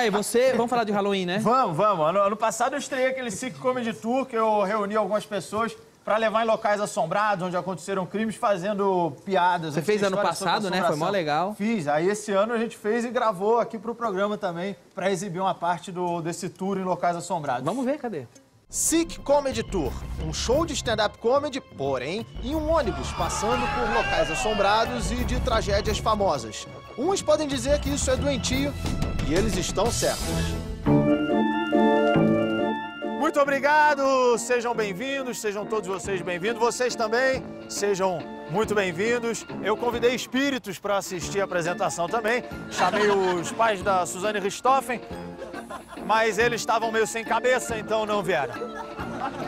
Aí, você... Vamos falar de Halloween, né? Vamos, vamos. Ano passado eu estreiei aquele Sick Comedy Tour, que eu reuni algumas pessoas pra levar em locais assombrados, onde aconteceram crimes, fazendo piadas. Você fez ano passado, né? Foi mó legal. Fiz. Aí esse ano a gente fez e gravou aqui pro programa também, pra exibir uma parte desse tour em locais assombrados. Vamos ver, cadê? Sick Comedy Tour, um show de stand-up comedy, porém, em um ônibus, passando por locais assombrados e de tragédias famosas. Uns podem dizer que isso é doentio, e eles estão certos. Muito obrigado, sejam bem-vindos, sejam todos vocês bem-vindos. Vocês também, sejam muito bem-vindos. Eu convidei espíritos para assistir a apresentação também. Chamei os pais da Suzane Richthofen. Mas eles estavam meio sem cabeça, então não vieram.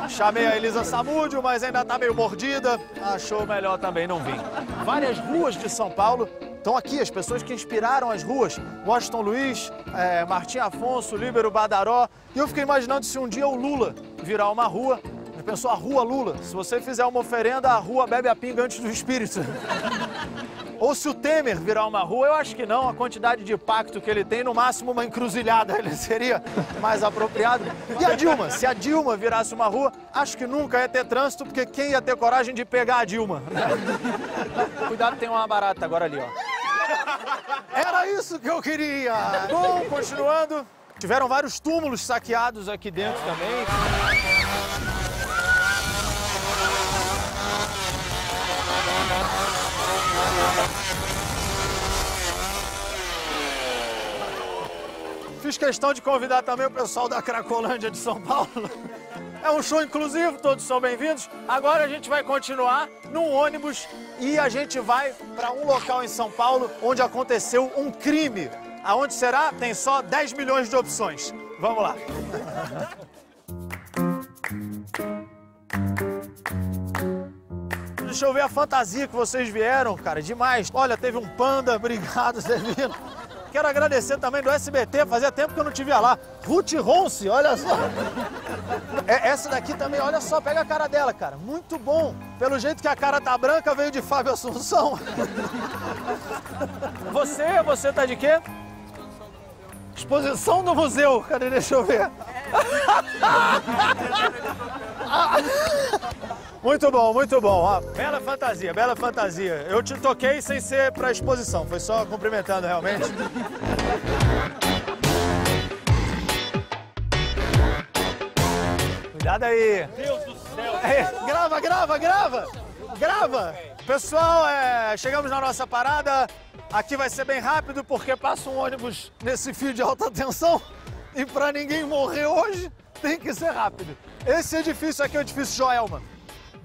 Chamei a Elisa Samúdio, mas ainda tá meio mordida. Achou melhor também não vir. Várias ruas de São Paulo estão aqui, as pessoas que inspiraram as ruas. Washington Luiz, Martim Afonso, Líbero Badaró. E eu fiquei imaginando se um dia o Lula virar uma rua. Ele pensou, a Rua Lula. Se você fizer uma oferenda, a rua bebe a pinga antes do espírito. Ou se o Temer virar uma rua, eu acho que não. A quantidade de pacto que ele tem, no máximo uma encruzilhada, ele seria mais apropriado. E a Dilma? Se a Dilma virasse uma rua, acho que nunca ia ter trânsito, porque quem ia ter coragem de pegar a Dilma? Cuidado, tem uma barata agora ali, ó. Era isso que eu queria! Bom, continuando, tiveram vários túmulos saqueados aqui dentro também. Fiz questão de convidar também o pessoal da Cracolândia de São Paulo. É um show inclusivo, todos são bem-vindos. Agora a gente vai continuar num ônibus e a gente vai para um local em São Paulo onde aconteceu um crime. Aonde será? Tem só 10 milhões de opções. Vamos lá. Deixa eu ver a fantasia que vocês vieram, cara, demais. Olha, teve um panda, obrigado, Zé Vino. Quero agradecer também do SBT, fazia tempo que eu não te via lá. Ruth Ronce, olha só. Essa daqui também, olha só, pega a cara dela, cara. Muito bom. Pelo jeito que a cara tá branca, veio de Fábio Assunção. Você tá de quê? Exposição do museu. Cadê? Deixa eu ver. Muito bom, muito bom. Ó, bela fantasia, bela fantasia. Eu te toquei sem ser pra exposição, foi só cumprimentando realmente. Cuidado aí. Meu Deus do céu. É, grava, grava, grava. Grava. Pessoal, chegamos na nossa parada. Aqui vai ser bem rápido porque passa um ônibus nesse fio de alta tensão. E pra ninguém morrer hoje, tem que ser rápido. Esse edifício aqui é o Edifício Joelma,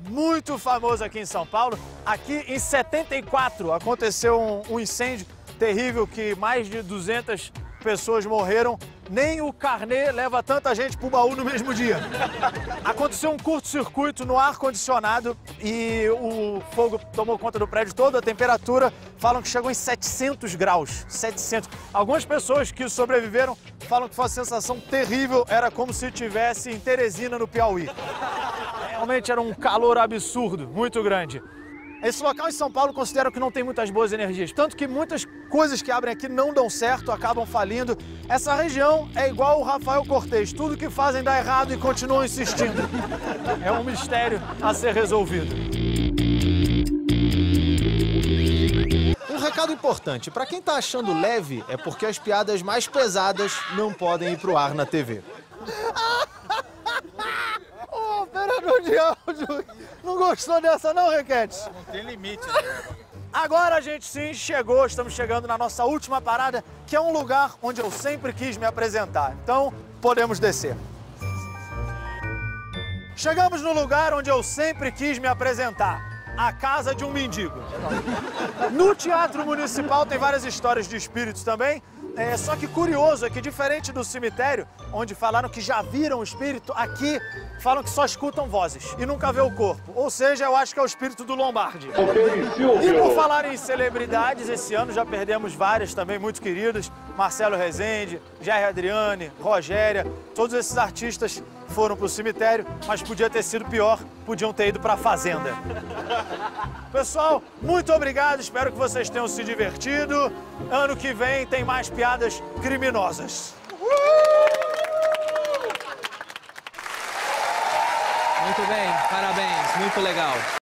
muito famoso aqui em São Paulo. Aqui em 74 aconteceu um incêndio terrível que mais de 200 pessoas morreram. Nem o carnê leva tanta gente pro baú no mesmo dia. Aconteceu um curto-circuito no ar-condicionado e o fogo tomou conta do prédio todo. A temperatura, falam que chegou em 700 graus. 700. Algumas pessoas que sobreviveram falam que foi uma sensação terrível. Era como se estivesse em Teresina, no Piauí. Realmente era um calor absurdo, muito grande. Esse local em São Paulo considero que não tem muitas boas energias. Tanto que muitas coisas que abrem aqui não dão certo, acabam falindo. Essa região é igual o Rafael Cortes. Tudo que fazem dá errado e continuam insistindo. É um mistério a ser resolvido. Um recado importante. Para quem tá achando leve, é porque as piadas mais pesadas não podem ir pro ar na TV. Ô, operador de áudio, não gostou dessa não, Requete? Não tem limite. Agora a gente sim chegou, estamos chegando na nossa última parada, que é um lugar onde eu sempre quis me apresentar. Então, podemos descer. Chegamos no lugar onde eu sempre quis me apresentar. A casa de um mendigo. No Teatro Municipal tem várias histórias de espíritos também. Só que curioso é que, diferente do cemitério, onde falaram que já viram o espírito, aqui falam que só escutam vozes e nunca vê o corpo. Ou seja, eu acho que é o espírito do Lombardi. E por falar em celebridades, esse ano já perdemos várias também muito queridas. Marcelo Rezende, Jair Adriane, Rogéria, todos esses artistas foram pro cemitério, mas podia ter sido pior, podiam ter ido pra fazenda. Pessoal, muito obrigado, espero que vocês tenham se divertido. Ano que vem tem mais piadas criminosas. Muito bem, parabéns, muito legal.